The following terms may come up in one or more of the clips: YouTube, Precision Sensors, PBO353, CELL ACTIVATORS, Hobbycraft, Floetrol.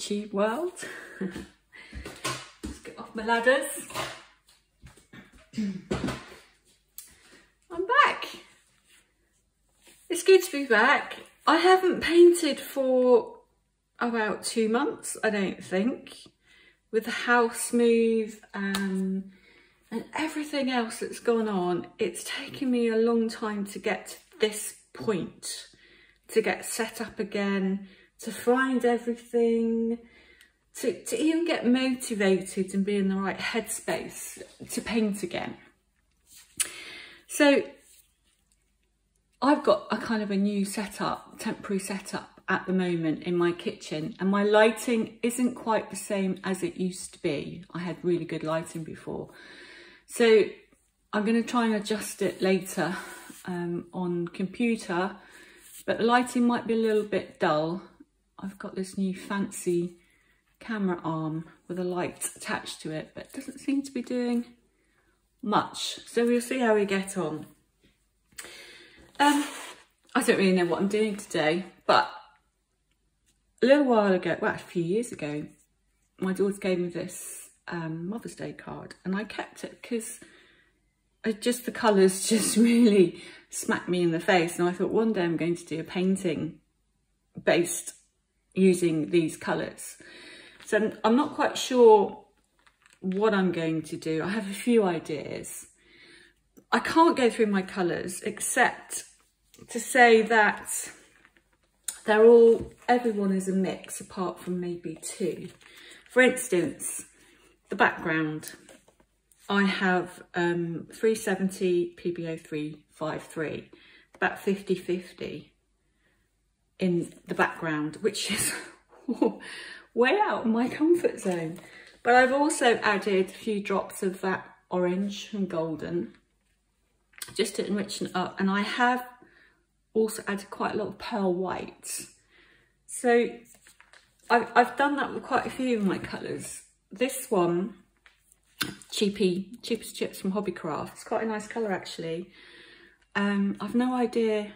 YouTube world. Just get off my ladders. I'm back. It's good to be back. I haven't painted for about 2 months, I don't think, with the house move and everything else that's gone on. It's taken me a long time to get to this point, to get set up again, to find everything, to even get motivated and be in the right headspace to paint again. So I've got a kind of a new setup, temporary setup at the moment in my kitchen, and my lighting isn't quite the same as it used to be. I had really good lighting before. So I'm going to try and adjust it later on computer, but the lighting might be a little bit dull. I've got this new fancy camera arm with a light attached to it, but it doesn't seem to be doing much. So we'll see how we get on. I don't really know what I'm doing today, but a little while ago, well, a few years ago, my daughter gave me this Mother's Day card, and I kept it because just the colours just really smacked me in the face, and I thought one day I'm going to do a painting based using these colours. So I'm not quite sure what I'm going to do. I have a few ideas. I can't go through my colours except to say that they're all, everyone is a mix apart from maybe two. For instance, the background. I have 370 PBO353, about 50-50 in the background, which is way out of my comfort zone. But I've also added a few drops of that orange and golden just to enrich it up. And I have also added quite a lot of pearl white. So I've done that with quite a few of my colours. This one, cheapest chips from Hobbycraft. It's quite a nice colour actually. I've no idea.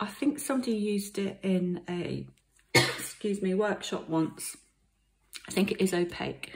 I think somebody used it in a excuse me, workshop once. I think it is opaque.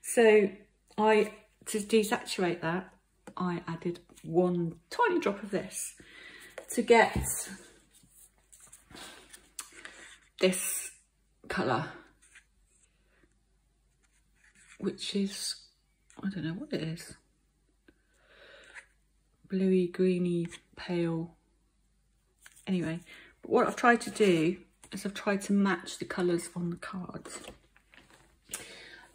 So to desaturate that, I added one tiny drop of this to get this colour, which is, I don't know what it is. Bluey, greeny, pale. Anyway, but what I've tried to do is I've tried to match the colours on the cards.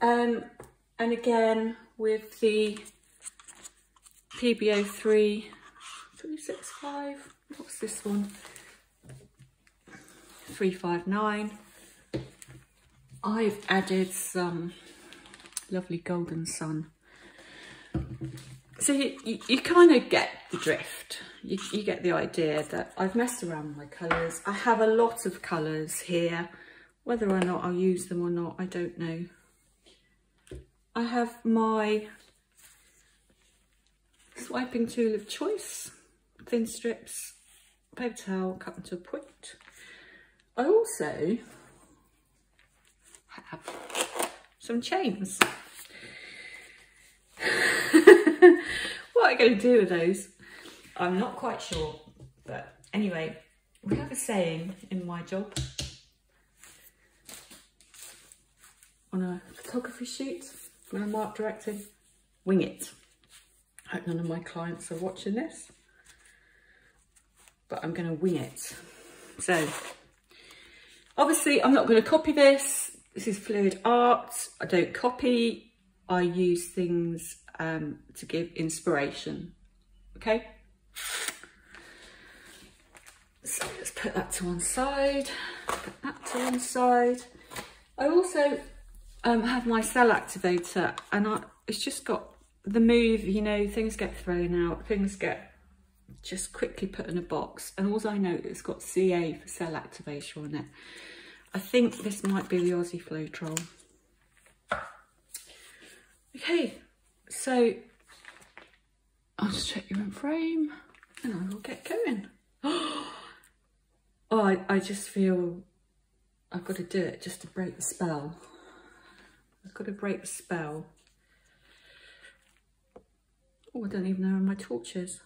And again, with the PBO3, 365, what's this one? 359. I've added some lovely golden sun. So you kind of get the drift. You get the idea that I've messed around with my colours. I have a lot of colours here. Whether or not I'll use them or not, I don't know. I have my swiping tool of choice, thin strips, paper towel, cut into a point. I also have some chains. What are I going to do with those? I'm not quite sure, but anyway, we have a saying in my job on a photography shoot when I'm art directing: wing it. I hope none of my clients are watching this, but I'm going to wing it. So obviously I'm not going to copy this. This is Fluid Art. I don't copy. I use things to give inspiration. Okay, so let's put that to one side, put that to one side. I also have my cell activator, and it's just got the move, you know, things get thrown out, things get just quickly put in a box, and also I know it's got CA for cell activation on it. I think this might be the Aussie Floetrol. Okay, so I'll just check you're in frame and I will get going. Oh, I just feel I've got to do it just to break the spell. I've got to break the spell. Oh, I don't even know where my torch is.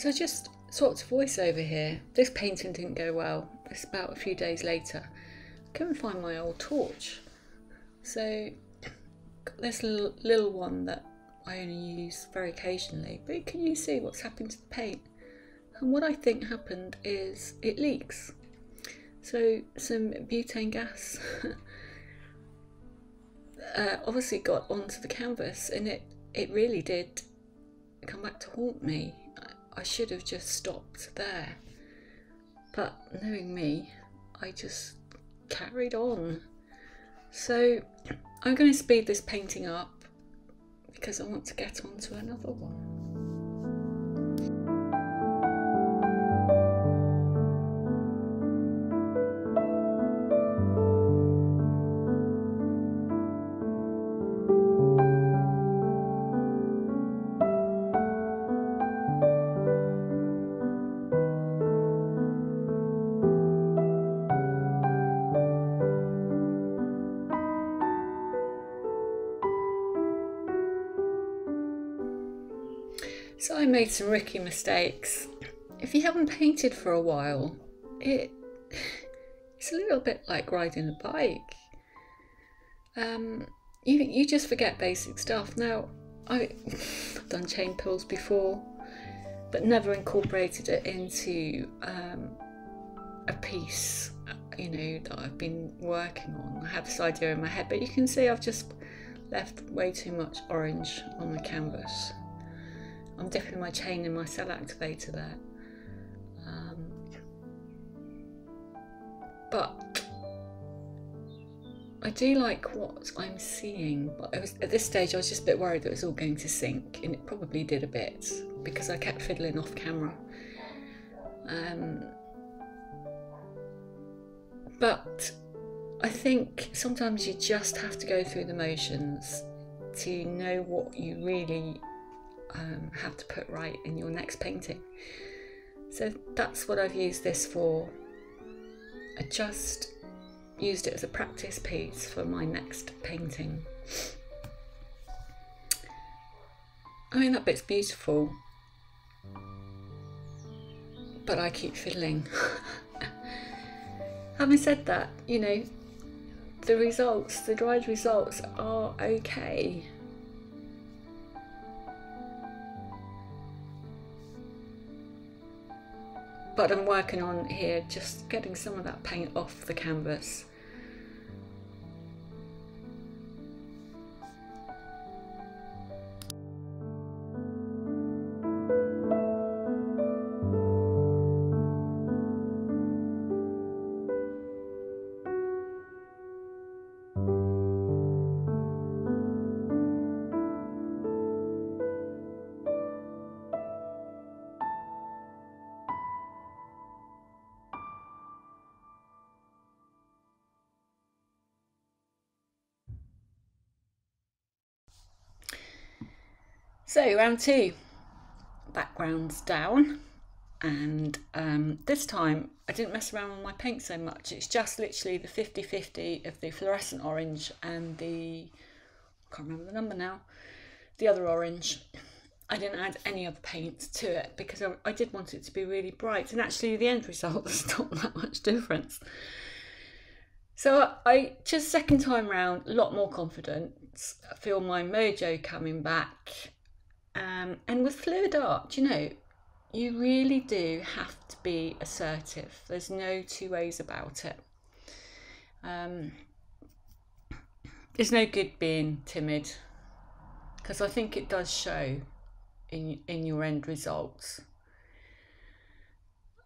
So just sort of voiceover here. This painting didn't go well. It's about a few days later. I couldn't find my old torch. So got this little one that I only use very occasionally, but can you see what's happened to the paint? And what I think happened is it leaks. So some butane gas obviously got onto the canvas, and it really did come back to haunt me. I should have just stopped there, but knowing me, I just carried on. So I'm going to speed this painting up because I want to get on to another one. So I made some rookie mistakes. If you haven't painted for a while, it's a little bit like riding a bike. You just forget basic stuff. Now, I've done chain pulls before, but never incorporated it into a piece, you know, that I've been working on. I have this idea in my head, but you can see I've just left way too much orange on the canvas. I'm dipping my chain in my cell activator there. But I do like what I'm seeing, but at this stage I was just a bit worried that it was all going to sink, and it probably did a bit because I kept fiddling off camera. But I think sometimes you just have to go through the motions to know what you really have to put right in your next painting. So that's what I've used this for. I just used it as a practice piece for my next painting. I mean, that bit's beautiful, but I keep fiddling. Having said that, you know, the results, the dried results are okay. But I'm working on here, just getting some of that paint off the canvas. So round two, backgrounds down, and this time I didn't mess around with my paint so much. It's just literally the 50-50 of the fluorescent orange and the, I can't remember the number now, the other orange. I didn't add any other paint to it because I did want it to be really bright, and actually the end result was not that much difference. So I just second time round, a lot more confidence, I feel my mojo coming back. And with fluid art, you know, you really do have to be assertive. There's no two ways about it. There's no good being timid, because I think it does show in your end results.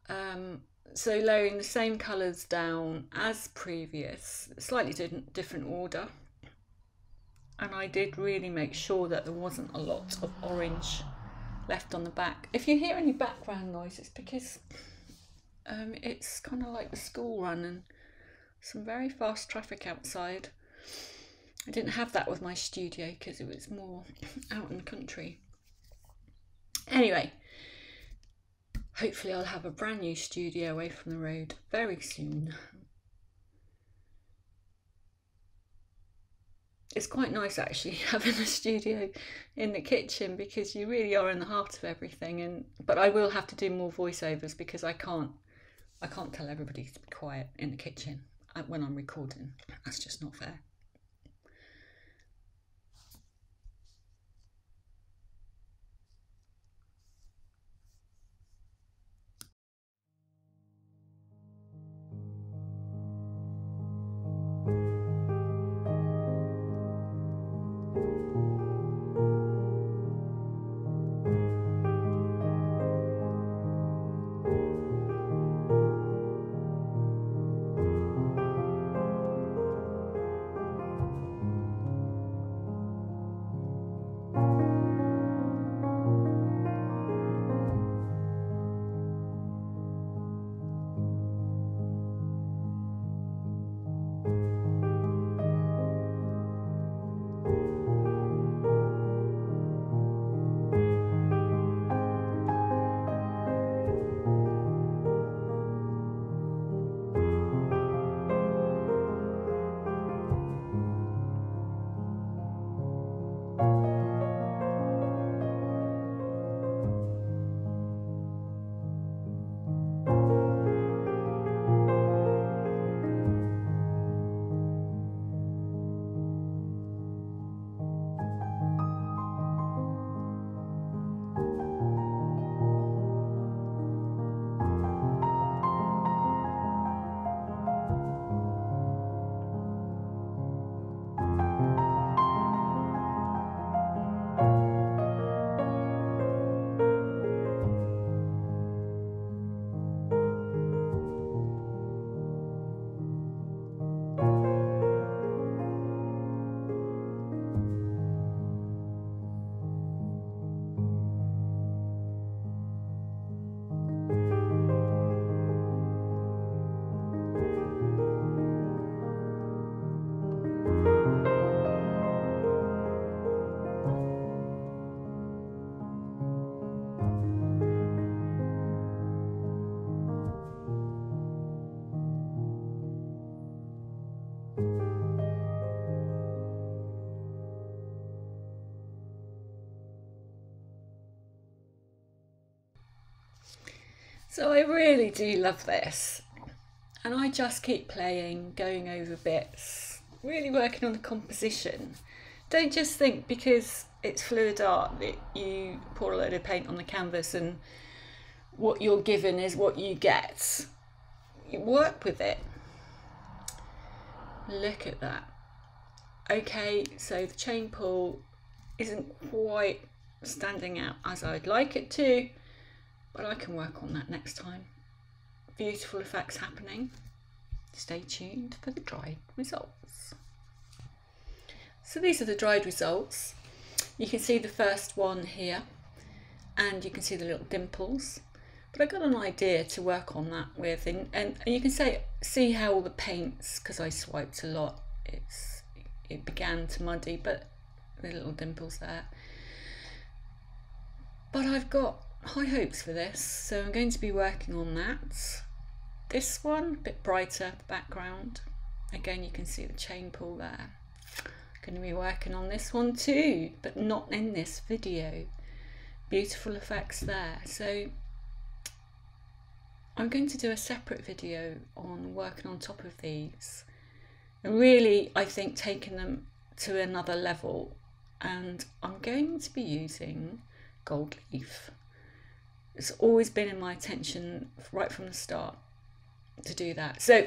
So lowering the same colours down as previous, slightly different order. and I did really make sure that there wasn't a lot of orange left on the back. If you hear any background noise, it's because it's kind of like the school run and some very fast traffic outside. I didn't have that with my studio because it was more out in the country. Anyway, hopefully I'll have a brand new studio away from the road very soon. It's quite nice actually having a studio in the kitchen because you really are in the heart of everything. And but I will have to do more voiceovers because I can't tell everybody to be quiet in the kitchen when I'm recording. That's just not fair. So I really do love this, and I just keep playing, going over bits, really working on the composition. Don't just think because it's fluid art that you pour a load of paint on the canvas and what you're given is what you get. You work with it. Look at that. Okay, so the chain pull isn't quite standing out as I'd like it to, but I can work on that next time. Beautiful effects happening. Stay tuned for the dried results. So these are the dried results. You can see the first one here, and you can see the little dimples. But I got an idea to work on that with, and you can see how all the paints, because I swiped a lot, it began to muddy, but the little dimples there. But I've got high hopes for this, so I'm going to be working on that. This one, a bit brighter, the background. Again, you can see the chain pull there. Going to be working on this one too, but not in this video. Beautiful effects there. So I'm going to do a separate video on working on top of these. And really, I think taking them to another level. And I'm going to be using gold leaf. It's always been in my attention right from the start to do that. So